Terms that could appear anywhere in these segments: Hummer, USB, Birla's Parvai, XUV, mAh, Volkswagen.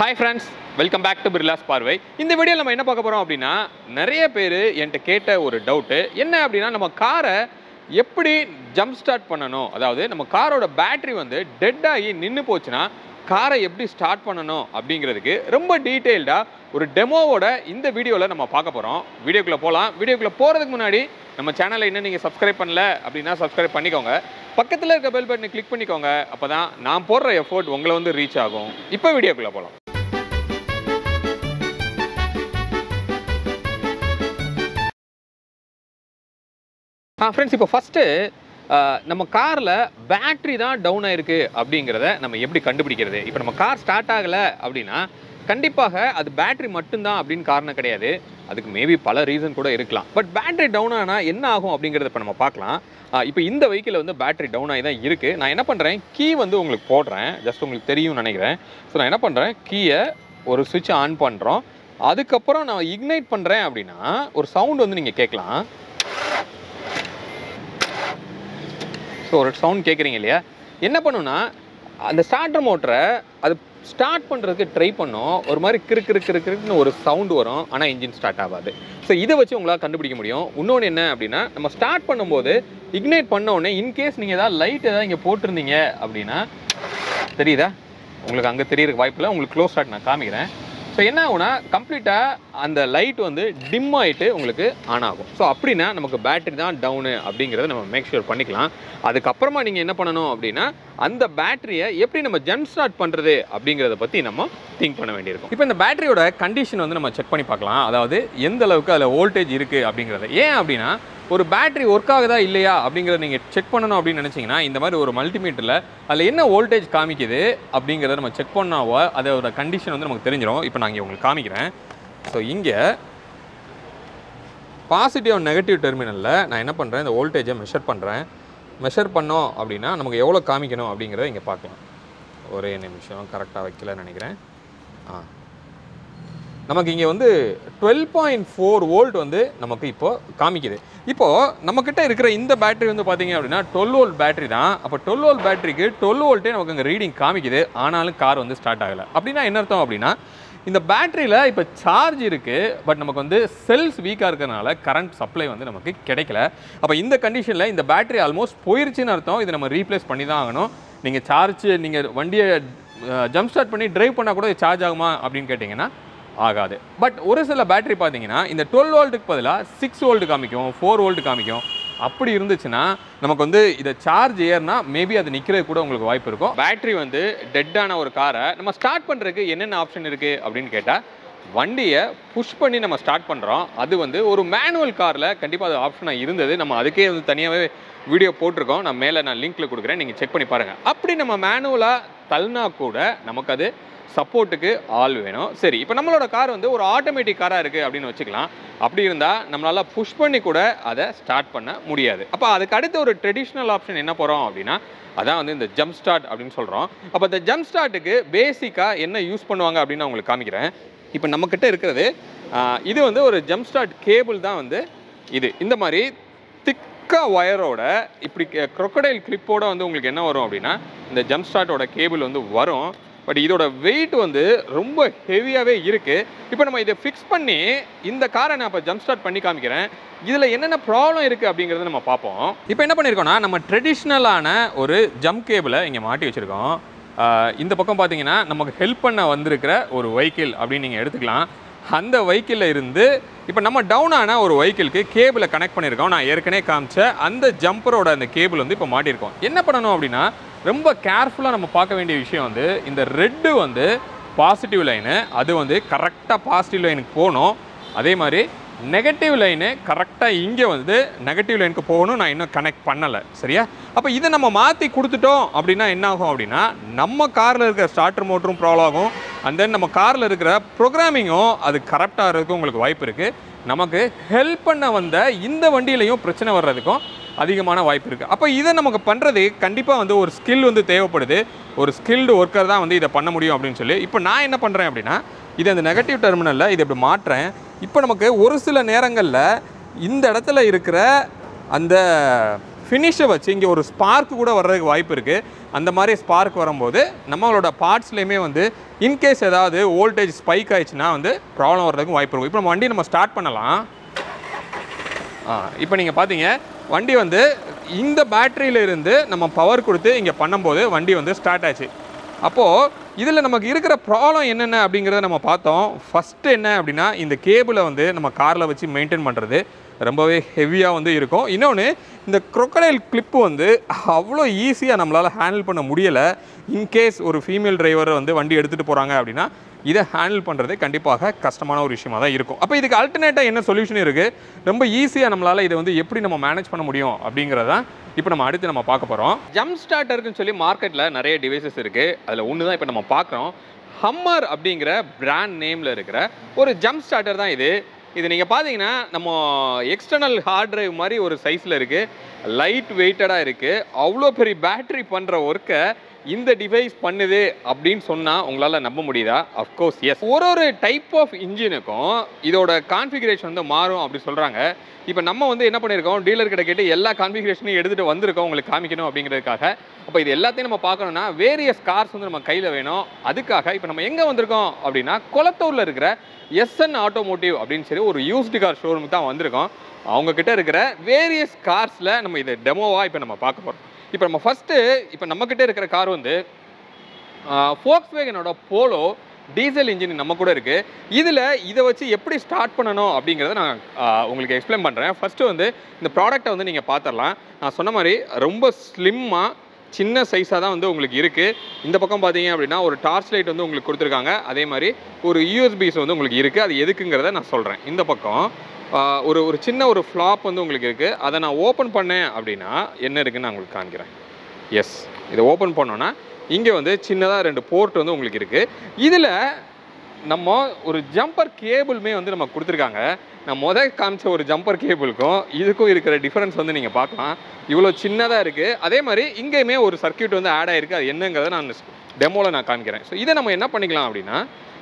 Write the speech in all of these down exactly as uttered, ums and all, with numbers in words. Hi friends, welcome back to Birla's Parvai. In this video, we will talk about something. Many people have a doubt. What is our car? How do we jump start? That is, our car's battery is dead. How do we start the detailed a demo in this video. We will talk about the video. If subscribe to our channel, subscribe to our channel. Bell button, click on the bell button. Then we will effort to reach you. Now let's go to the video. Ah, friends, now first, uh, nama car la battery da down aayirukku abdingiradha nama eppadi kandupidikiradhu. Ipo nama car start agala abdina kandipaga adu battery mattum da abdin kaarana kedaiyadhu. Adukku maybe pala reason kuda irukkalam. But battery down ana enna aagum abdingiradha ipo nama paakalam. Ipo indha vehicle la battery down aayidha irukku. Na enna pandren key vandu ungalku podren. Just ungalku theriyum nenaikiren. So na enna pandren key oru switch on pandrom. Adukapra na ignite pandren abdina oru sound vandu neenga kekkalam. So, you sound கேக்குறீங்க இல்லையா என்ன பண்ணுனா அந்த starter மோட்டரை அது start பண்றதுக்கு try பண்ணோம் ஒரு மாதிரி கிறு கிறு கிறு கிறுன்னு ஒரு சவுண்ட் வரும் ஆனா இன்ஜின் ஸ்டார்ட் ஆகாது சோ இத வச்சு உங்களால கண்டுபிடிக்க முடியும் இன்னொன்னு என்ன அப்படினா நம்ம ஸ்டார்ட் பண்ணும்போது இக்னைட் பண்ண உடனே இன் கேஸ் நீங்க ஏதாவது லைட் ஏதாவது இங்க போட்டுருந்தீங்க அப்படினா தெரியுதா உங்களுக்கு அங்க தெரியற வாய்ப்பில்லை உங்களுக்கு க்ளோஸ் ஷாட் நான் காமிக்கிறேன் சோ என்ன ஆகும்னா கம்ப்ளீட்டா அந்த லைட் வந்து டிம் ஆயிட்டு உங்களுக்கு ஆன் ஆகும் சோ அப்படினா நமக்கு பேட்டரி தான் டவுன் அப்படிங்கறதை நம்ம மேக் ஷூர் பண்ணிக்கலாம் அதுக்கு அப்புறமா நீங்க என்ன பண்ணனும் அப்படினா அந்த பேட்டரியை எப்படி நம்ம ஜம்ப் ஸ்டார்ட் பண்றது அப்படிங்கறதை பத்தி நம்ம திங்க் பண்ண வேண்டியிருக்கும் இப்போ இந்த பேட்டரியோட கண்டிஷன் வந்து நம்ம செக் பண்ணி பார்க்கலாம் அதாவது எந்த அளவுக்கு அதுல வோல்டேஜ் இருக்கு அப்படிங்கறதை ஏன் அப்படினா ஒரு பேட்டரி வர்க் ஆகுதா இல்லையா அப்படிங்கறத நீங்க செக் பண்ணனும் அப்படி நினைச்சீங்கனா இந்த மாதிரி ஒரு மல்டிமீட்டர்ல அதுல என்ன வோல்டேஜ் காமிக்குது அப்படிங்கறத நம்ம செக் பண்ணாவோ அதோட கண்டிஷன் வந்து நமக்கு தெரிஞ்சிரும் இப்போ நான் இங்க உங்களுக்கு காமிக்கிறேன் சோ இங்க பாசிட்டிவ் நெகட்டிவ் டெர்மினல்ல நான் என்ன பண்றேன் இந்த வோல்டேஜை மெஷர் பண்றேன் மெஷர் பண்ணோம் அப்படினா நமக்கு எவ்வளவு காமிக்கணும் அப்படிங்கறத இங்க பார்க்கலாம் ஒரே நிமிஷம் கரெக்ட்டா வைக்கல நினைக்கிறேன் ஆ நமக்கு இங்க வந்து twelve point four வோல்ட் வந்து நமக்கு இப்போ காமிக்குது இப்போ நம்ம கிட்ட இருக்கிற இந்த பேட்டரி வந்து பாத்தீங்க அப்படினா twelve வோல்ட் பேட்டரி தான் அப்ப twelve வோல்ட் பேட்டரிக்கு twelve வோல்ட்டே நமக்கு அங்க ரீடிங் காமிக்குது ஆனாலும் கார் வந்து ஸ்டார்ட் ஆகல அப்படினா என்ன அர்த்தம் அப்படினா இந்த பேட்டரியில இப்போ சார்ஜ் இருக்கு பட் நமக்கு வந்து செல்ஸ் வீக்கா இருக்கனால கரண்ட் சப்ளை வந்து நமக்கு கிடைக்கல அப்ப இந்த கண்டிஷன்ல இந்த பேட்டரி ஆல்மோஸ்ட் போயிருச்சுன்னு அர்த்தம் இத நம்ம ரீப்ளேஸ் பண்ணி தான் ஆகணும் நீங்க சார்ஜ் நீங்க வண்டியை ஜம்ப் ஸ்டார்ட் பண்ணி டிரைவ் பண்ணா கூட சார்ஜ் ஆகுமா அப்படினு கேட்டிங்கனா ஆகாது பட் ஒரு சில பேட்டரி பாத்தீங்கன்னா இந்த twelve வோல்ட்டுக்கு பதிலா six வோல்ட் காமிக்கும் four வோல்ட் காமிக்கும் அப்படி இருந்துச்சுனா நமக்கு வந்து இத சார்ஜ் ஏர்னா மேபி அது நிக்கிறது கூட உங்களுக்கு வாய்ப்பு இருக்கும் பேட்டரி வந்து டெட் ஆன ஒரு காரை நம்ம ஸ்டார்ட் பண்றதுக்கு என்னென்ன ஆப்ஷன் இருக்கு அப்படினு கேட்டா வண்டியை புஷ் பண்ணி நம்ம ஸ்டார்ட் பண்றோம் அது வந்து ஒரு மேனுவல் கார்ல கண்டிப்பா அது ஆப்ஷனா இருந்தது நம்ம அதுக்கே வந்து தனியாவே வீடியோ போட்டுருக்கோம் நான் மேல நான் லிங்க்ல கொடுக்கிறேன் நீங்க செக் பண்ணி பாருங்க அப்படி நம்ம மேனுவலா தள்ளினா கூட நமக்கு அது சப்போர்ட்டுக்கு ஆள் வேணும் சரி இப்போ நம்மளோட கார் வந்து ஒரு ஆட்டோமேட்டிக் காரா இருக்கு அப்படினு வெச்சுக்கலாம் அப்படி இருந்தா நம்மளால புஷ் பண்ணி கூட அதை ஸ்டார்ட் பண்ண முடியாது அப்ப அதுக்கு அடுத்து ஒரு ட்ரெடிஷனல் ஆப்ஷன் என்ன போறோம் அப்படினா அதான் வந்து இந்த ஜம்ப் ஸ்டார்ட் அப்படினு சொல்றோம் அப்ப இந்த ஜம்ப் ஸ்டார்ட்டுக்கு பேசிக்கா என்ன யூஸ் பண்ணுவாங்க அப்படினா உங்களுக்கு காமிக்கிறேன் இப்போ நம்ம கிட்ட இருக்குது இது வந்து ஒரு ஜம்ப் ஸ்டார்ட் கேபிள் தான் வந்து இது இந்த மாதிரி திக்கா வயரோட இப்படி crocodile clip-ஓட வந்து உங்களுக்கு என்ன வரும் அப்படினா இந்த ஜம்ப் ஸ்டார்ட்டோட கேபிள் வந்து வரும் பட் இதோட weight வந்து ரொம்ப ஹெவியாவே இருக்கு இப்போ நம்ம இத fix பண்ணி இந்த காரை நான் இப்ப ஜம்ப் ஸ்டார்ட் பண்ணி காமிக்கிறேன் இதுல என்னென்ன ப்ராப்ளம் இருக்கு அப்படிங்கறதை நம்ம பாப்போம் இப்போ என்ன பண்ணிருக்கோம்னா நம்ம ட்ரெடிஷனலான ஒரு ஜம்ப் கேபிளை இங்க மாட்டி வச்சிருக்கோம் இந்த பக்கம் பாத்தீங்கன்னா நமக்கு ஹெல்ப் பண்ண வந்திருக்கிற ஒரு vehicle அப்படி நீங்க எடுத்துக்கலாம் அந்த vehicle-ல இருந்து இப்போ நம்ம டவுன் ஆன ஒரு vehicle-க்கு கேபிளை கனெக்ட் பண்ணிருக்கோம் நான் ஏற்கனவே காமிச்ச அந்த ஜம்பரோட அந்த கேபிள் வந்து இப்போ மாட்டி இருக்கோம் என்ன பண்ணனும் அப்படினா ரொம்ப கேர்ஃபுல்லா நம்ம பார்க்க வேண்டிய விஷயம் வந்து இந்த ரெட் வந்து பாசிட்டிவ் லைன் அது வந்து கரெக்ட்டா பாசிட்டிவ் லைனுக்கு போணும் அதே மாதிரி நெகட்டிவ் லைன் கரெக்ட்டா இங்க வந்து நெகட்டிவ் லைனுக்கு போணும் நான் இன்னும் கனெக்ட் பண்ணல சரியா அப்ப இத நம்ம மாத்தி கொடுத்துட்டோம் அப்படினா என்ன ஆகும் அப்படினா நம்ம கார்ல இருக்கிற ஸ்டார்டர் மோட்டரும் ப்ராப்ளம் ஆகும் and then நம்ம கார்ல இருக்கிற ப்ரோகிராமிங்கும் அது கரெக்ட்டா இருக்கு உங்களுக்கு வாய்ப்பு இருக்கு நமக்கு ஹெல்ப் பண்ண வந்த இந்த வண்டியிலயும் பிரச்சனை வர்றதுக்கும் அதிகமான வாய்ப்பு இருக்கு அப்ப இத நமக்கு பண்றது கண்டிப்பா வந்து ஒரு ஸ்கில் வந்து தேவைப்படுது ஒரு ஸ்கில்ட் வர்க்கர் தான் வந்து இத பண்ண முடியும் அப்படினு சொல்லி இப்போ நான் என்ன பண்றேன் அப்படினா இது அந்த நெகட்டிவ் டெர்மினல்ல இது இப்படி மாற்றேன் இப்போ நமக்கு ஒரு சில நேரங்கள்ல இந்த இடத்துல இருக்கிற அந்த finish வச்சு இங்க ஒரு spark கூட வரதுக்கு வாய்ப்பு இருக்கு அந்த மாதிரி spark வரும்போது நம்மளோட partsலயே வந்து in case ஏதாவது voltage spike ஆயிச்சுனா வந்து problem வரதுக்கு வாய்ப்பு இருக்கு இப்போ நம்ம வண்டி நம்ம ஸ்டார்ட் பண்ணலாம் ஆ இப்போ நீங்க பாத்தீங்க வண்டி வந்து இந்த பேட்டரியில இருந்து நம்ம பவர் கொடுத்து இங்க பண்ணும்போது வண்டி வந்து ஸ்டார்ட் ஆச்சு அப்போ இதில நமக்கு இருக்கிற problem என்னென்ன அப்படிங்கறத நம்ம பார்த்தோம் ஃபர்ஸ்ட் என்ன அப்படினா இந்த கேபிளை வந்து நம்ம கார்ல வச்சு மெயின்टेन பண்றது ரொம்பவே ஹெவியா வந்து இருக்கும் இன்னொன்னு இந்த crocodile clip வந்து அவ்ளோ ஈஸியா நம்மளால ஹேண்டில் பண்ண முடியல இன் கேஸ் ஒரு ஃபீமேல் டிரைவர் வந்து வண்டி எடுத்துட்டு போறாங்க அப்படினா இத ஹேண்டில் பண்றது கண்டிப்பாக கஷ்டமான ஒரு விஷயமா தான் இருக்கும் அப்ப இதுக்கு ஆல்டர்னேட்டா என்ன சொல்யூஷன் இருக்கு ரொம்ப ஈஸியா நம்மளால இத வந்து எப்படி நம்ம மேனேஜ் பண்ண முடியும் அப்படிங்கறத தான் இப்போ நம்ம அடுத்து நம்ம பார்க்க போறோம் ஜம்ப் ஸ்டார்ட்டர்னு சொல்லி மார்க்கெட்ல நிறைய டிவைசஸ் இருக்கு அதுல ஒன்னு தான் இப்போ நம்ம பார்க்கறோம் Hummer அப்படிங்கற பிராண்ட் நேம்ல இருக்கிற ஒரு ஜம்ப் ஸ்டார்ட்டர் தான் இது இது நீங்க பாத்தீங்கன்னா நம்ம எக்ஸ்டர்னல் ஹார்ட் டிரைவ் மாதிரி ஒரு சைஸ்ல இருக்கு லைட் வெயிட்டடா இருக்கு அவ்ளோ பெரிய பேட்டரி பண்ற வர்க்க இந்த டிவைஸ் பண்ணுது அப்படினு சொன்னா உங்களால நம்ப முடியுதா of course yes ஒரு ஒரு டைப் ஆஃப் இன்ஜினுக்கும் இதோட கான்ஃபிகரேஷன் வந்து மாறும் அப்படி சொல்றாங்க இப்போ நம்ம வந்து என்ன பண்ணிருக்கோம் டீலர் கிட்ட கேட்டு எல்லா கான்ஃபிகரேஷனையும் எடுத்துட்டு வந்திருக்கோம் உங்களுக்கு காமிக்கணும் அப்படிங்கிறதுக்காக அப்ப இது எல்லாத்தையும் நம்ம பார்க்கணும்னா வேரியஸ் கார்ஸ் வந்து நம்ம கையில வேணும் அதுக்காக இப்போ நம்ம எங்க வந்திருக்கோம் அப்படினா கொளத்தூர்ல இருக்கிற S N ஆட்டோமோட்டிவ் அப்படினு சொல்லி ஒரு யூஸ்ட் கார் ஷோரூமுக்கு தான் வந்திருக்கோம் அவங்க கிட்ட இருக்கிற வேரியஸ் கார்ஸ்ல நம்ம இத டெமோவா இப்போ நம்ம பார்க்க போறோம் இப்போ நம்ம ஃபர்ஸ்ட் இப்போ நம்ம கிட்ட இருக்கிற கார் வந்து Volkswagen ஓட Polo டீசல் இன்ஜின் நம்ம கூட இருக்கு இதுல இத வச்சு எப்படி ஸ்டார்ட் பண்ணனும் அப்படிங்கறத நான் உங்களுக்கு எக்ஸ்பிளைன் பண்றேன் ஃபர்ஸ்ட் வந்து இந்த ப்ராடக்ட்ட வந்து நீங்க பாத்தறலாம் நான் சொன்ன மாதிரி ரொம்ப ஸ்லிம்மா சின்ன சைஸா தான் வந்து உங்களுக்கு இருக்கு இந்த பக்கம் பாத்தீங்க அப்படினா ஒரு டார்ச் லைட் வந்து உங்களுக்கு கொடுத்திருக்காங்க அதே மாதிரி ஒரு U S Bs வந்து உங்களுக்கு இருக்கு அது எதுக்குங்கறத நான் சொல்றேன் இந்த பக்கம் ஒரு ஒரு சின்ன ஒரு flap வந்து உங்களுக்கு இருக்கு அத நான் ஓபன் பண்ணேன் அப்படினா என்ன இருக்குன்னு நான் உங்களுக்கு காண்கிறேன் எஸ் இத ஓபன் பண்ணோம்னா இங்க வந்து சின்னதா ரெண்டு போர்ட் வந்து உங்களுக்கு இருக்கு இதுல நம்ம ஒரு ஜம்பர் கேபிள்மே வந்து நம்ம கொடுத்திருக்காங்க நான் முதல்ல காமிச்ச ஒரு ஜம்பர் கேபிள்க்கும் இதுக்கும் இருக்கிற டிஃபரன்ஸ் வந்து நீங்க பார்க்கலாம் இவ்ளோ சின்னதா இருக்கு அதே மாதிரி இங்கேயுமே ஒரு சர்க்யூட் வந்து ஆட் ஆயிருக்கு அது என்னங்கறத நான் டெமோல நான் காமிக்கிறேன் சோ இத நம்ம என்ன பண்ணிக்கலாம் அப்படினா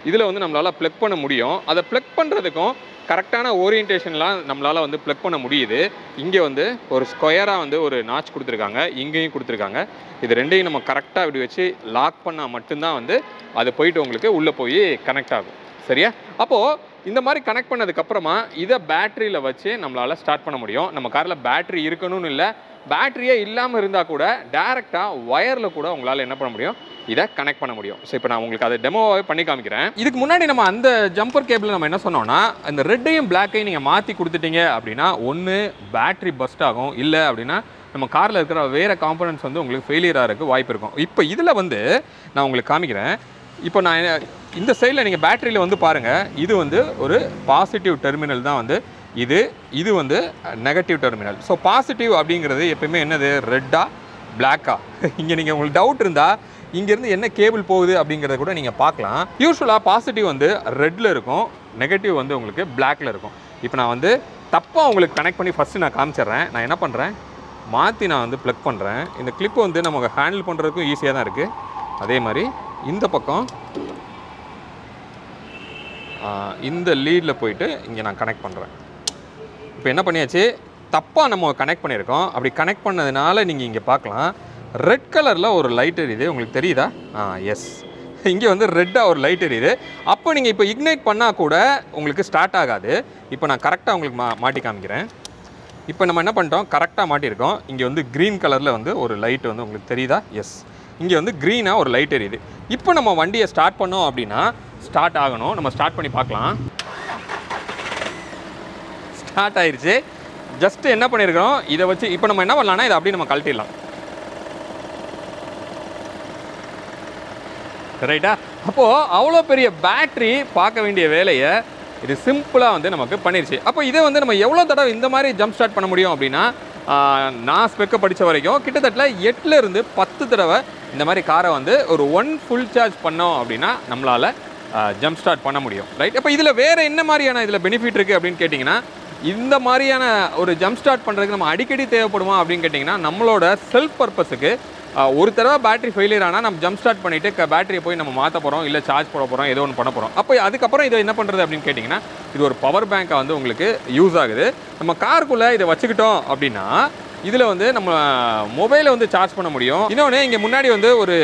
இதுல வந்து நம்மளால பிளக் பண்ண முடியும் அத பிளக் பண்றதுக்கும் கரெக்ட்டான ஓரியன்டேஷன்லாம் நம்மளால வந்து பிளக் பண்ண முடியுது இங்க வந்து ஒரு ஸ்கொயரா வந்து ஒரு நாட்ச் கொடுத்திருக்காங்க இங்கேயும் கொடுத்திருக்காங்க இது ரெண்டையும் நம்ம கரெக்ட்டா இப்படி வச்சு லாக் பண்ணா மட்டும் தான் வந்து அது போய்ட்டு உங்களுக்கு உள்ள போய் கனெக்ட் ஆகும் சரியா அப்போ இந்த மாதிரி கனெக்ட் பண்ணதுக்கு அப்புறமா இத பேட்டரியில வச்சு நம்மளால ஸ்டார்ட் பண்ண முடியும் நம்ம கார்ல பேட்டரி இருக்கணும்னு இல்ல பேட்டரியே இல்லாம இருந்தா கூட டைரக்ட்டா வயர்ல கூட உங்களால என்ன பண்ண முடியும் இத கனெக்ட் பண்ண முடியும் சோ இப்போ நான் உங்களுக்கு அத டெமோவே பண்ணி காமிக்கிறேன் இதுக்கு முன்னாடி நம்ம அந்த ஜம்பர் கேபிள்ல நம்ம என்ன சொன்னோம்னா அந்த ரெட்டையும் பிளாக்கையும் நீங்க மாத்தி கொடுத்துட்டீங்க அப்படினா ஒன்னு பேட்டரி பஸ்ட் ஆகும் இல்ல அப்படினா நம்ம கார்ல இருக்கிற வேற காம்போனன்ட்ஸ் வந்து உங்களுக்கு ஃபெயிலியரா இருக்கு வாய்ப்பு இருக்கும் இப்போ இதுல வந்து நான் உங்களுக்கு காமிக்கிறேன் இப்போ நான் இந்த சைடுல நீங்க பேட்டரியில வந்து பாருங்க இது வந்து ஒரு பாசிட்டிவ் டெர்மினல் தான் வந்து இது இது வந்து நெகட்டிவ் டெர்மினல் சோ பாசிட்டிவ் அப்படிங்கிறது எப்பவுமே என்னது ரெட்டா பிளாக்கா இங்க நீங்க உங்களுக்கு டவுட் இருந்தா இங்க இருந்து என்ன கேபிள் போகுது அப்படிங்கறத கூட நீங்க பார்க்கலாம் யூசுவலா பாசிட்டிவ் வந்து ரெட்ல இருக்கும் நெகட்டிவ் வந்து உங்களுக்கு பிளாக்ல இருக்கும் இப்போ நான் வந்து தப்பா உங்களுக்கு கனெக்ட் பண்ணி ஃபர்ஸ்ட் நான் காமிச்சறேன் நான் என்ன பண்றேன் மாத்தி நான் வந்து பிளக் பண்றேன் இந்த கிளிப் வந்து நமக்கு ஹேண்டில் பண்றதுக்கு ஈஸியா தான் இருக்கு அதே மாதிரி இந்த பக்கம் இந்த லீட்ல போயிட்டு இங்க நான் கனெக்ட் பண்றேன் இப்போ என்ன பண்ணியாச்சு தப்பா நம்ம கனெக்ட் பண்ணியிருக்கோம் அப்படி கனெக்ட் பண்ணதுனால நீங்க இங்க பார்க்கலாம் ரெட் கலர்ல ஒரு லைட் எரியுது உங்களுக்கு தெரியுதா ஆ எஸ் இங்க வந்து ரெட்டா ஒரு லைட் எரியுது அப்போ நீங்க இப்போ இக்னைட் பண்ணா கூட உங்களுக்கு ஸ்டார்ட் ஆகாது இப்போ நான் கரெக்ட்டா உங்களுக்கு மாட்டி காமிக்கிறேன் இப்போ நம்ம என்ன பண்ணிட்டோம் கரெக்ட்டா மாட்டியிருக்கோம் இங்க வந்து கிரீன் கலர்ல வந்து ஒரு லைட் வந்து உங்களுக்கு தெரியுதா எஸ் இங்கே வந்து க்ரீனா ஒரு லைட் எரியுது இப்போ நம்ம வண்டியை ஸ்டார்ட் பண்ணோம் அப்படின்னா ஸ்டார்ட் ஆகணும் நம்ம ஸ்டார்ட் பண்ணி பார்க்கலாம் ஸ்டார்ட் ஆயிருச்சு ஜஸ்ட் என்ன பண்ணியிருக்கிறோம் இதை வச்சு இப்போ நம்ம என்ன பண்ணலாம்னா இதை அப்படியே நம்ம கழட்டிடலாம் ரைட்டா அப்போது அவ்வளோ பெரிய பேட்டரி பார்க்க வேண்டிய வேலையை இது சிம்பிளாக வந்து நமக்கு பண்ணிருச்சு அப்போ இதை வந்து நம்ம எவ்வளோ தடவை இந்த மாதிரி ஜம்ப் ஸ்டார்ட் பண்ண முடியும் அப்படின்னா நான் ஸ்பெக்கை படித்த வரைக்கும் கிட்டத்தட்ட எட்டுலேருந்து பத்து தடவை இந்த மாதிரி காரை வந்து ஒரு ஒன் ஃபுல் சார்ஜ் பண்ணோம் அப்படின்னா நம்மளால் ஜம்ப் ஸ்டார்ட் பண்ண முடியும் ரைட் அப்போ இதில் வேறு என்ன மாதிரியான இதில் பெனிஃபிட் இருக்குது அப்படின்னு கேட்டிங்கன்னா இந்த மாதிரியான ஒரு ஜம்ப் ஸ்டார்ட் பண்ணுறதுக்கு நம்ம அடிக்கடி தேவைப்படுமா அப்படின்னு கேட்டிங்கன்னா நம்மளோட செல்ஃப் பர்பஸுக்கு ஒரு தடவை பேட்டரி ஃபெயிலியர் ஆனால் நம்ம ஜம்ப் ஸ்டார்ட் பண்ணிவிட்டு பேட்டரியை போய் நம்ம மாற்ற போகிறோம் இல்லை சார்ஜ் போட போகிறோம் ஏதோ ஒன்று பண்ண போகிறோம் அப்போ அதுக்கப்புறம் இதை என்ன பண்ணுறது அப்படின்னு கேட்டிங்கன்னா இது ஒரு பவர் பேங்க்காக வந்து உங்களுக்கு யூஸ் ஆகுது நம்ம காருக்குள்ளே இதை வச்சுக்கிட்டோம் அப்படின்னா இதுல வந்து நம்ம மொபைலை வந்து சார்ஜ் பண்ண முடியும். இன்னொன்னு இங்க முன்னாடி வந்து ஒரு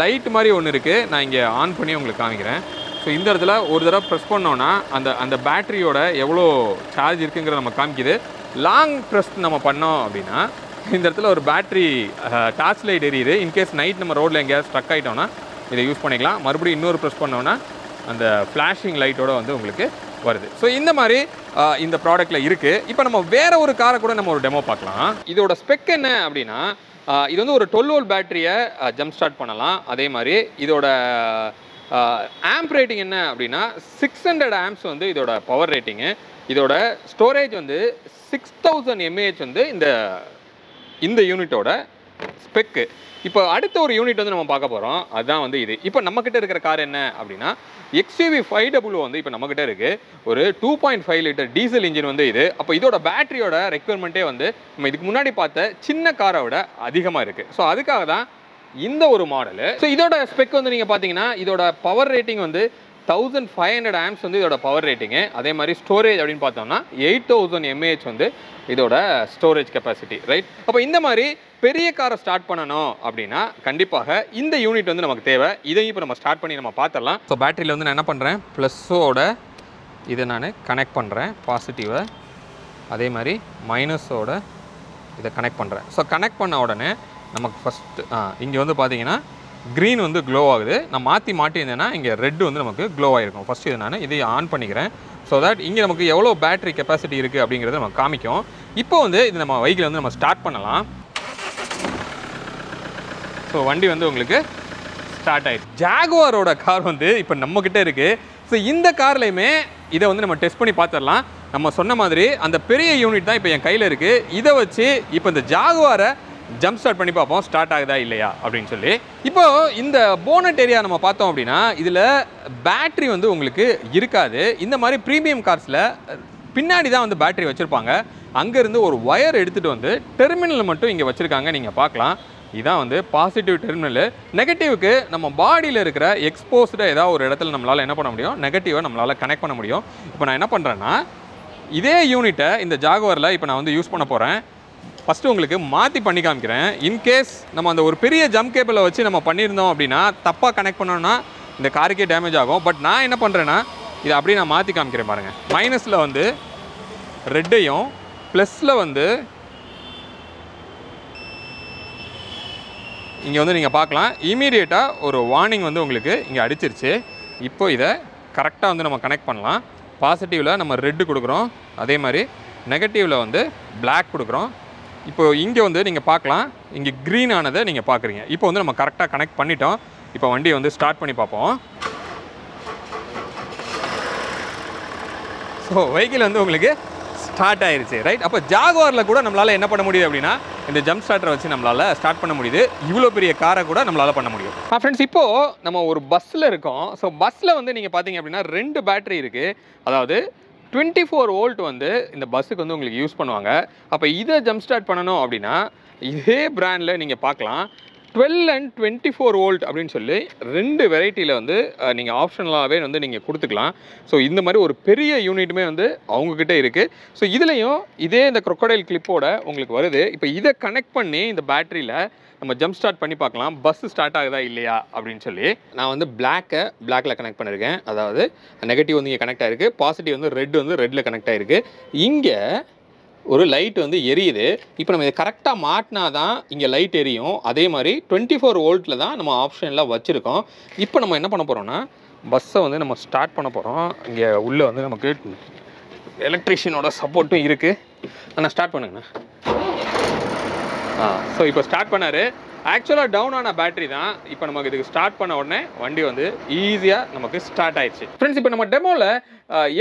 லைட் மாதிரி ஒன்னு இருக்கு. நான் இங்க ஆன் பண்ணி உங்களுக்கு காமிக்கிறேன். சோ இந்த இடத்துல ஒரு தடவை பிரஸ் பண்ணோம்னா அந்த அந்த பேட்டரியோட எவ்வளவு சார்ஜ் இருக்குங்கறத நம்ம காமிக்குது. லாங் பிரஸ் நம்ம பண்ணோம் அப்படினா இந்த இடத்துல ஒரு பேட்டரி டார்ச் லைட் எரியுது. இன் கேஸ் நைட் நம்ம ரோட்ல எங்கயா ஸ்ட்ரக் ஆயிட்டோம்னா இதை யூஸ் பண்ணிக்கலாம். மறுபடியும் இன்னொரு பிரஸ் பண்ணோம்னா அந்த ஃபிளாஷிங் லைட்டோட வந்து உங்களுக்கு வருது. ஸோ இந்த மாதிரி இந்த ப்ராடக்ட்டில் இருக்குது. இப்போ நம்ம வேறு ஒரு காரை கூட நம்ம ஒரு டெமோ பார்க்கலாம். இதோட ஸ்பெக் என்ன அப்படின்னா இது வந்து ஒரு டுவெல் வோல்ட் பேட்டரியை ஜம்ப் ஸ்டார்ட் பண்ணலாம். அதே மாதிரி இதோட ஆம்ப் ரேட்டிங் என்ன அப்படின்னா சிக்ஸ் ஹண்ட்ரட் ஆம்ப்ஸ் வந்து இதோட பவர் ரேட்டிங்கு. இதோட ஸ்டோரேஜ் வந்து சிக்ஸ் தௌசண்ட் எம்ஏஹெச் வந்து இந்த இந்த யூனிட்டோட ஸ்பெக்கு. இப்போ அடுத்த ஒரு யூனிட் வந்து நம்ம பார்க்க போகிறோம். அதுதான் வந்து இது. இப்போ நம்மக்கிட்ட இருக்கிற கார் என்ன அப்படின்னா எக்ஸ்யூவி ஃபைவ் டபுள்யூ வந்து இப்போ நம்மக்கிட்ட இருக்குது. ஒரு two point five litre diesel engine வந்து இது. அப்போ இதோட பேட்டரியோட ரெக்யர்மெண்ட்டே வந்து நம்ம இதுக்கு முன்னாடி பார்த்த சின்ன காரை விட அதிகமாக இருக்குது. ஸோ அதுக்காக தான் இந்த ஒரு மாடலு. ஸோ இதோட ஸ்பெக் வந்து நீங்கள் பார்த்தீங்கன்னா இதோட பவர் ரேட்டிங் வந்து தௌசண்ட் ஃபைவ் ஹண்ட்ரட் ஆம்ஸ் வந்து இதோட பவர் ரேட்டிங்கு. அதே மாதிரி ஸ்டோரேஜ் அப்படின்னு பார்த்தோம்னா எயிட் தௌசண்ட் எம்ஏஹெச் வந்து இதோட ஸ்டோரேஜ் கெப்பாசிட்டி, ரைட்? அப்போ இந்த மாதிரி பெரிய காரை ஸ்டார்ட் பண்ணணும் அப்படின்னா கண்டிப்பாக இந்த யூனிட் வந்து நமக்கு தேவை. இதையும் இப்போ நம்ம ஸ்டார்ட் பண்ணி நம்ம பார்த்துடலாம். ஸோ பேட்டரியில் வந்து நான் என்ன பண்ணுறேன், ப்ளஸ்ஸோட இதை நான் கனெக்ட் பண்ணுறேன் பாசிட்டிவை, அதே மாதிரி மைனஸோட இதை கனெக்ட் பண்ணுறேன். ஸோ கனெக்ட் பண்ண உடனே நமக்கு ஃபஸ்ட்டு இங்கே வந்து பார்த்தீங்கன்னா க்ரீன் வந்து க்ளோ ஆகுது. நான் மாற்றி மாட்டியிருந்தேன்னா இங்கே ரெட் வந்து நமக்கு க்ளோ ஆகிருக்கும். ஃபஸ்ட்டு இது நான் இதை ஆன் பண்ணிக்கிறேன். ஸோ தட் இங்கே நமக்கு எவ்வளோ பேட்டரி கெப்பாசிட்டி இருக்குது அப்படிங்கிறத நம்ம காமிக்கும். இப்போ வந்து இது நம்ம வெஹிக்கிள் வந்து நம்ம ஸ்டார்ட் பண்ணலாம். ஸோ வண்டி வந்து உங்களுக்கு ஸ்டார்ட் ஆகிடுச்சு. ஜாகுவாரோட கார் வந்து இப்போ நம்மக்கிட்ட இருக்குது. ஸோ இந்த கார்லையுமே இதை வந்து நம்ம டெஸ்ட் பண்ணி பார்த்துடலாம். நம்ம சொன்ன மாதிரி அந்த பெரிய யூனிட் தான் இப்போ என் கையில் இருக்குது. இதை வச்சு இப்போ இந்த ஜாகுவாரை ஜம்ப் ஸ்டார்ட் பண்ணி பார்ப்போம், ஸ்டார்ட் ஆகுதா இல்லையா அப்படின்னு சொல்லி. இப்போ இந்த போனட் ஏரியா நம்ம பார்த்தோம் அப்படின்னா இதில் பேட்ரி வந்து உங்களுக்கு இருக்காது. இந்த மாதிரி ப்ரீமியம் கார்ஸில் பின்னாடி தான் வந்து பேட்ரி வச்சுருப்பாங்க. அங்கேருந்து ஒரு ஒயர் எடுத்துகிட்டு வந்து டெர்மினல் மட்டும் இங்கே வச்சுருக்காங்க, நீங்கள் பார்க்கலாம். இதான் வந்து பாசிட்டிவ் டெர்மினலு. நெகட்டிவ்க்கு நம்ம பாடியில் இருக்கிற எக்ஸ்போஸ்டு ஏதாவது ஒரு இடத்துல நம்மளால் என்ன பண்ண முடியும், நெகட்டிவை நம்மளால் கனெக்ட் பண்ண முடியும். இப்போ நான் என்ன பண்ணுறேன்னா இதே யூனிட்டை இந்த ஜாகுவாரில் இப்போ நான் வந்து யூஸ் பண்ண போகிறேன். ஃபஸ்ட்டு உங்களுக்கு மாற்றி பண்ணி காமிக்கிறேன். இன்கேஸ் நம்ம அந்த ஒரு பெரிய ஜம்ப் கேபிளை வச்சு நம்ம பண்ணியிருந்தோம் அப்படின்னா தப்பாக கனெக்ட் பண்ணோன்னா இந்த காருக்கே டேமேஜ் ஆகும். பட் நான் என்ன பண்ணுறேன்னா இதை அப்படியே நான் மாற்றி காமிக்கிறேன் பாருங்கள். மைனஸில் வந்து ரெட்டையும் ப்ளஸில் வந்து இங்கே வந்து நீங்கள் பார்க்கலாம் இமீடியட்டாக ஒரு வார்னிங் வந்து உங்களுக்கு இங்கே அடிச்சிருச்சு. இப்போ இதை கரெக்டாக வந்து நம்ம கனெக்ட் பண்ணலாம். பாசிட்டிவில் நம்ம ரெட்டு கொடுக்குறோம், அதே மாதிரி நெகட்டிவில் வந்து பிளாக் கொடுக்குறோம். இப்போது இங்கே வந்து நீங்கள் பார்க்கலாம், இங்கே க்ரீன் ஆனதை நீங்கள் பார்க்குறீங்க. இப்போ வந்து நம்ம கரெக்டாக கனெக்ட் பண்ணிட்டோம். இப்போ வண்டியை வந்து ஸ்டார்ட் பண்ணி பார்ப்போம். ஸோ வெஹிக்கிள் வந்து உங்களுக்கு ஸ்டார்ட் ஆயிடுச்சு, ரைட்? அப்போ ஜாகுவாரில் கூட நம்மளால் என்ன பண்ண முடியுது அப்படின்னா இந்த ஜம்ப் ஸ்டார்ட்டரை வச்சு நம்மளால் ஸ்டார்ட் பண்ண முடியுது. இவ்வளோ பெரிய காரை கூட நம்மளால் பண்ண முடியும். ஆ ஃப்ரெண்ட்ஸ், இப்போது நம்ம ஒரு பஸ்ஸில் இருக்கோம். ஸோ பஸ்ஸில் வந்து நீங்கள் பார்த்தீங்க அப்படின்னா ரெண்டு பேட்டரி இருக்குது. அதாவது டுவெண்ட்டி ஃபோர் வோல்ட் வந்து இந்த பஸ்ஸுக்கு வந்து உங்களுக்கு யூஸ் பண்ணுவாங்க. அப்போ இதை ஜம்ப் ஸ்டார்ட் பண்ணணும் அப்படின்னா இதே பிராண்டில் நீங்கள் பார்க்கலாம் twelve and twenty four volt அப்படின்னு சொல்லி ரெண்டு வெரைட்டியில் வந்து நீங்கள் ஆப்ஷனலாகவே வந்து நீங்கள் கொடுத்துக்கலாம். ஸோ இந்த மாதிரி ஒரு பெரிய யூனிட்டுமே வந்து அவங்கக்கிட்ட இருக்குது. ஸோ இதுலேயும் இதே இந்த க்ரொக்கடைல் கிளிப்போட உங்களுக்கு வருது. இப்போ இதை கனெக்ட் பண்ணி இந்த பேட்டரியில் நம்ம ஜம்ப் ஸ்டார்ட் பண்ணி பார்க்கலாம் பஸ் ஸ்டார்ட் ஆகுதா இல்லையா அப்படின்னு சொல்லி. நான் வந்து பிளாக்கை பிளாக்கில் கனெக்ட் பண்ணியிருக்கேன். அதாவது நெகட்டிவ் வந்து இங்கே கனெக்ட் ஆகிருக்கு, பாசிட்டிவ் வந்து ரெட் வந்து ரெட்டில் கனெக்ட் ஆகிருக்கு. இங்கே ஒரு லைட் வந்து எரியுது. இப்போ நம்ம இதை கரெக்டாக மாட்டினா தான் இங்கே லைட் எரியும். அதே மாதிரி டுவெண்ட்டி ஃபோர் வோல்ட்டில் தான் நம்ம ஆப்ஷன்லாம் வச்சுருக்கோம். இப்போ நம்ம என்ன பண்ண போகிறோம்னா பஸ்ஸை வந்து நம்ம ஸ்டார்ட் பண்ண போகிறோம். இங்கே உள்ளே வந்து நமக்கு எலக்ட்ரிஷியனோட சப்போர்ட்டும் இருக்குது. ஆனால் ஸ்டார்ட் பண்ணுங்கண்ணா. ஆ ஸோ இப்போ ஸ்டார்ட் பண்ணார். ஆக்சுவலாக டவுன் ஆன பேட்டரி தான். இப்போ நமக்கு இதுக்கு ஸ்டார்ட் பண்ண உடனே வண்டி வந்து ஈஸியாக நமக்கு ஸ்டார்ட் ஆயிடுச்சு. ஃப்ரெண்ட்ஸ், இப்போ நம்ம டெமோவில்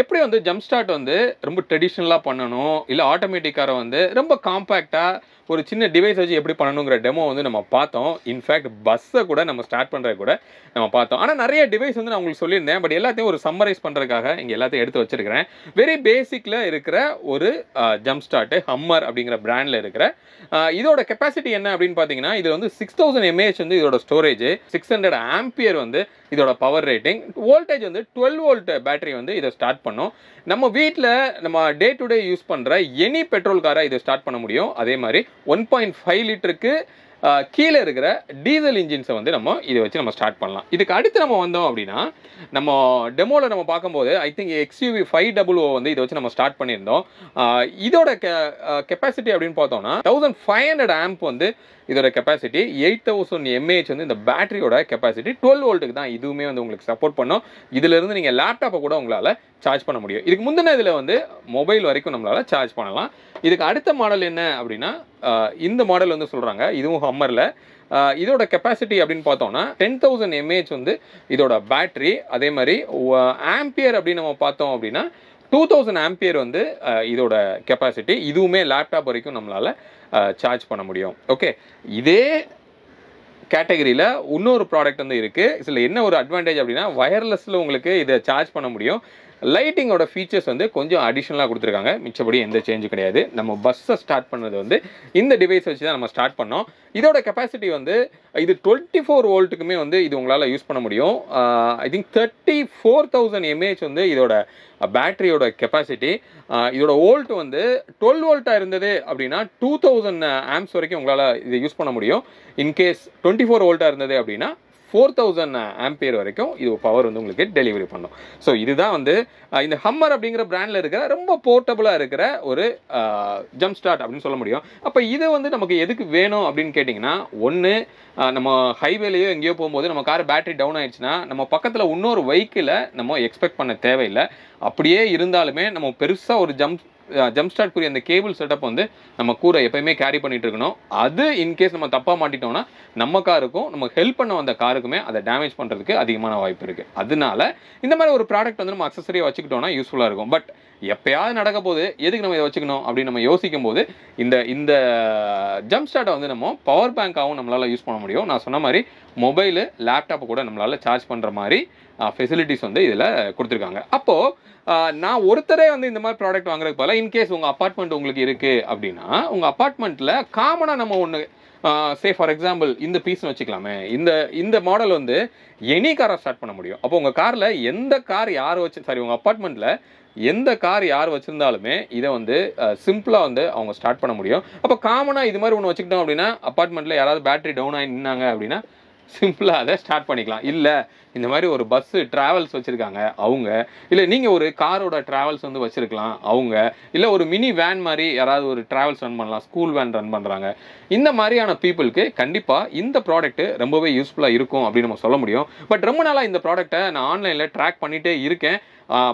எப்படி வந்து ஜம்ப் ஸ்டார்ட் வந்து ரொம்ப ட்ரெடிஷ்னலாக பண்ணணும், இல்லை ஆட்டோமேட்டிக்காக வந்து ரொம்ப காம்பேக்டாக ஒரு சின்ன டிவைஸ் வச்சு எப்படி பண்ணணுங்கிற டெமோ வந்து நம்ம பார்த்தோம். இன்ஃபேக்ட் பஸ்ஸை கூட நம்ம ஸ்டார்ட் பண்ணுறது கூட நம்ம பார்த்தோம். ஆனால் நிறைய டிவைஸ் வந்து நான் உங்களுக்கு சொல்லியிருந்தேன். பட் எல்லாத்தையும் ஒரு சம்மரைஸ் பண்ணுறதுக்காக இங்கே எல்லாத்தையும் எடுத்து வச்சுருக்கிறேன். வெரி பேசிக்கில் இருக்கிற ஒரு ஜம்ப் ஸ்டார்ட்டு ஹம்மர் அப்படிங்கிற பிராண்டில் இருக்கிற இதோட கெப்பாசிட்டி என்ன அப்படின்னு பார்த்தீங்கன்னா இது வந்து six thousand M A H வந்து இதோட ஸ்டோரேஜ், six hundred ampere வந்து இதோட பவர் ரேட்டிங், வோல்டேஜ் வந்து twelve volt பேட்டரி வந்து இத ஸ்டார்ட் பண்ணோம். நம்ம வீட்ல நம்ம டே டு டே யூஸ் பண்ற எனி பெட்ரோல் காரை இத ஸ்டார்ட் பண்ண முடியும். அதே மாதிரி one point five லிட்டருக்கு கீழே இருக்கிற டீசல் இன்ஜின்ஸை வந்து நம்ம இதை வச்சு நம்ம ஸ்டார்ட் பண்ணலாம். இதுக்கு அடுத்து நம்ம வந்தோம் அப்படின்னா, நம்ம டெமோவில் நம்ம பார்க்கும்போது I think X U V five W வந்து இதை வச்சு நம்ம ஸ்டார்ட் பண்ணியிருந்தோம். இதோட கெப்பாசிட்டி அப்படின்னு பார்த்தோம்னா தௌசண்ட் ஃபைவ் ஹண்ட்ரட் ஆம்ப் வந்து இதோட கெப்பாசிட்டி, எயிட் தௌசண்ட் எம்ஏஹெச் வந்து இந்த பேட்டரியோட கெப்பாசிட்டி, டுவெல் வோல்ட்டுக்கு தான் இதுவுமே வந்து உங்களுக்கு சப்போர்ட் பண்ணும். இதுலேருந்து நீங்கள் லேப்டாப்பை கூட உங்களால் சார்ஜ் பண்ண முடியும். இதுக்கு முந்தின இதில் வந்து மொபைல் வரைக்கும் நம்மளால் சார்ஜ் பண்ணலாம். இதுக்கு அடுத்த மாடல் என்ன அப்படின்னா, இந்த மாடல் வந்து சொல்கிறாங்க இதுவும் ஹம்மரில், இதோட கெப்பாசிட்டி அப்படின்னு பார்த்தோம்னா டென் தௌசண்ட் எம்ஏஹெச் வந்து இதோட பேட்ரி. அதே மாதிரி ஆம்பியர் அப்படின்னு நம்ம பார்த்தோம் அப்படின்னா டூ தௌசண்ட் ஆம்பியர் வந்து இதோட கெப்பாசிட்டி. இதுவுமே லேப்டாப் வரைக்கும் நம்மளால் சார்ஜ் பண்ண முடியும். ஓகே, இதே கேட்டகரியில் இன்னொரு ப்ராடக்ட் வந்து இருக்குது. இதில் என்ன ஒரு அட்வான்டேஜ் அப்படின்னா, வயர்லெஸில் உங்களுக்கு இதை சார்ஜ் பண்ண முடியும். லைட்டிங்கோட ஃபீச்சர்ஸ் வந்து கொஞ்சம் அடிஷ்னலாக கொடுத்துருக்காங்க, மிச்சபடி எந்த சேஞ்சும் கிடையாது. நம்ம பஸ்ஸை ஸ்டார்ட் பண்ணுறது வந்து இந்த டிவைஸ் வச்சு தான் நம்ம ஸ்டார்ட் பண்ணோம். இதோட கெப்பாசிட்டி வந்து இது டுவெண்ட்டி ஃபோர் வோல்ட்டுக்குமே வந்து இது உங்களால் யூஸ் பண்ண முடியும். I think thirty four thousand mAh வந்து இதோட பேட்டரியோட கெப்பாசிட்டி. இதோட வோல்ட் வந்து டுவெல் வோல்ட்டாக இருந்தது அப்படின்னா டூ தௌசண்ட் ஆம்ப்ஸ் வரைக்கும் உங்களால் இது யூஸ் பண்ண முடியும். இன்கேஸ் டுவெண்ட்டி ஃபோர் வோல்ட்டாக இருந்தது அப்படின்னா ஃபோர் தௌசண்ட் ஆம்பியர் வரைக்கும் இது பவர் வந்து உங்களுக்கு டெலிவரி பண்ணும். ஸோ இதுதான் வந்து இந்த ஹம்மர் அப்படிங்கிற பிராண்டில் இருக்கிற ரொம்ப போர்ட்டபுளாக இருக்கிற ஒரு ஜம்ப் ஸ்டார்ட் அப்படின்னு சொல்ல முடியும். அப்போ இது வந்து நமக்கு எதுக்கு வேணும் அப்படின்னு கேட்டிங்கன்னா, ஒன்று நம்ம ஹைவேலையோ எங்கேயோ போகும்போது நம்ம கார் பேட்டரி டவுன் ஆயிடுச்சுன்னா நம்ம பக்கத்தில் இன்னொரு வெஹிக்கிளை நம்ம எக்ஸ்பெக்ட் பண்ண தேவையில்லை. அப்படியே இருந்தாலுமே நம்ம பெருசாக ஒரு ஜம்ப் ஜம்ப் ஸ்டார்ட் கூடிய அந்த கேபிள் செட்டப் வந்து நம்ம கூரை எப்பயுமே கேரி பண்ணிட்டு இருக்கணும். அது இன்கேஸ் நம்ம தப்பாக மாட்டிட்டோம்னா நம்ம காருக்கும் நம்ம ஹெல்ப் பண்ண வந்த காருக்குமே அதை டேமேஜ் பண்ணுறதுக்கு அதிகமான வாய்ப்பு இருக்குது. அதனால இந்த மாதிரி ஒரு ப்ராடக்ட் வந்து நம்ம அக்சஸரியாக வச்சுக்கிட்டோம்னா யூஸ்ஃபுல்லாக இருக்கும். பட் எப்பயாவது நடக்க போது எதுக்கு நம்ம இதை வச்சுக்கணும் அப்படின்னு நம்ம யோசிக்கும் போது இந்த இந்த ஜம்ப் ஸ்டார்ட்டை வந்து நம்ம பவர் பேங்காகவும் நம்மளால் யூஸ் பண்ண முடியும். நான் சொன்ன மாதிரி மொபைலு, லேப்டாப்பை கூட நம்மளால் சார்ஜ் பண்ணுற மாதிரி ஃபெசிலிட்டிஸ் வந்து இதில் கொடுத்துருக்காங்க. அப்போது நான் ஒருத்தரே வந்து இந்த மாதிரி ப்ராடக்ட் வாங்குறதுக்கு போல, இன்கேஸ் உங்கள் அப்பார்ட்மெண்ட் உங்களுக்கு இருக்குது அப்படின்னா உங்கள் அப்பார்ட்மெண்ட்டில் காமனாக நம்ம ஒன்று சே ஃபார் எக்ஸாம்பிள் இந்த பீஸ்னு வச்சுக்கலாமே, இந்த இந்த மாடல் வந்து எனி காராக ஸ்டார்ட் பண்ண முடியும். அப்போ உங்கள் காரில் எந்த கார் யார் வச்சு சாரி உங்கள் அப்பார்ட்மெண்ட்டில் எந்த கார் யார் வச்சுருந்தாலுமே இதை வந்து சிம்பிளாக வந்து அவங்க ஸ்டார்ட் பண்ண முடியும். அப்போ காமனாக இது மாதிரி ஒன்று வச்சுக்கிட்டோம் அப்படின்னா அப்பார்ட்மெண்ட்டில் யாராவது பேட்டரி டவுன் ஆகி நின்னாங்க அப்படின்னா சிம்பிளாக அதை ஸ்டார்ட் பண்ணிக்கலாம். இல்லை இந்த மாதிரி ஒரு பஸ்ஸு ட்ராவல்ஸ் வச்சுருக்காங்க அவங்க, இல்லை நீங்கள் ஒரு காரோட ட்ராவல்ஸ் வந்து வச்சுருக்கலாம் அவங்க, இல்லை ஒரு மினி வேன் மாதிரி யாராவது ஒரு ட்ராவல்ஸ் ரன் பண்ணலாம், ஸ்கூல் வேன் ரன் பண்ணுறாங்க, இந்த மாதிரியான பீப்புளுக்கு கண்டிப்பாக இந்த ப்ராடக்ட்டு ரொம்பவே யூஸ்ஃபுல்லாக இருக்கும் அப்படின்னு நம்ம சொல்ல முடியும். பட் ரொம்ப நாளாக இந்த ப்ராடக்ட்டை நான் ஆன்லைனில் ட்ராக் பண்ணிகிட்டே இருக்கேன்.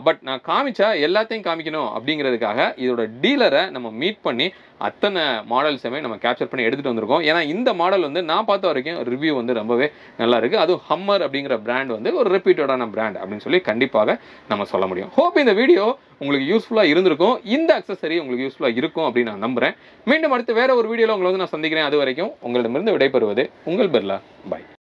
பட் நான் காமிச்சா எல்லாத்தையும் காமிக்கணும் அப்படிங்கிறதுக்காக இதோட டீலரை நம்ம மீட் பண்ணி அத்தனை மாடல்ஸுமே நம்ம கேப்சர் பண்ணி எடுத்துகிட்டு வந்திருக்கோம். ஏன்னா இந்த மாடல் வந்து நான் பார்த்த வரைக்கும் ரிவ்யூ வந்து ரொம்பவே நல்லா இருக்குது. அதுவும் ஹம்மர் அப்படிங்கிற பிராண்ட் வந்து ஒரு ரெப்யூட்டடான பிராண்ட் அப்படின்னு சொல்லி கண்டிப்பாக நம்ம சொல்ல முடியும். ஹோப் இந்த வீடியோ உங்களுக்கு யூஸ்ஃபுல்லாக இருந்திருக்கும், இந்த அக்சஸரி உங்களுக்கு யூஸ்ஃபுல்லாக இருக்கும் அப்படின்னு நான் நம்புகிறேன். மீண்டும் அடுத்து வேறு ஒரு வீடியோவில் உங்களை வந்து நான் சந்திக்கிறேன். அது வரைக்கும் உங்களிடமிருந்து விடைபெறுவது உங்கள் பிர்லா. பாய்.